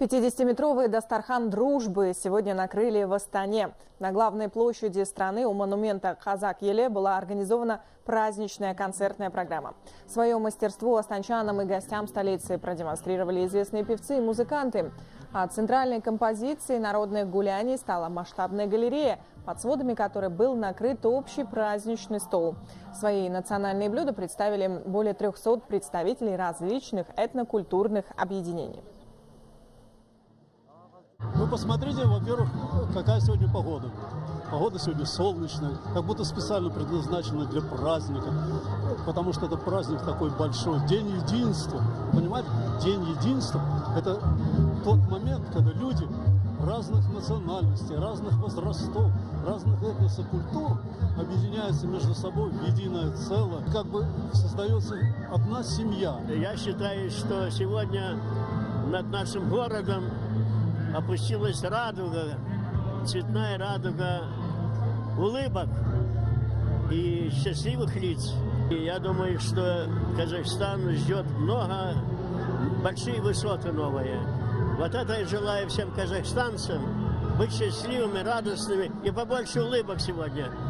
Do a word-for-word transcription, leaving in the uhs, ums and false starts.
пятидесятиметровый Дастархан дружбы сегодня накрыли в Астане. На главной площади страны у монумента Хазак Еле была организована праздничная концертная программа. Свое мастерство астанчанам и гостям столицы продемонстрировали известные певцы и музыканты. А центральной композицией народных гуляний стала масштабная галерея, под сводами которой был накрыт общий праздничный стол. Свои национальные блюда представили более трёхсот представителей различных этнокультурных объединений. Вы посмотрите, во-первых, какая сегодня погода. Погода сегодня солнечная, как будто специально предназначена для праздника, потому что это праздник такой большой, День единства. Понимаете, День единства – это тот момент, когда люди разных национальностей, разных возрастов, разных этносов, культур объединяются между собой в единое целое. Как бы создается одна семья. Я считаю, что сегодня над нашим городом опустилась радуга, цветная радуга улыбок и счастливых лиц. И я думаю, что Казахстан ждет много, большие высоты новые. Вот это я желаю всем казахстанцам быть счастливыми, радостными и побольше улыбок сегодня.